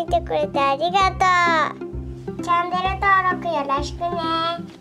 見てくれてありがとう。チャンネル登録よろしくね。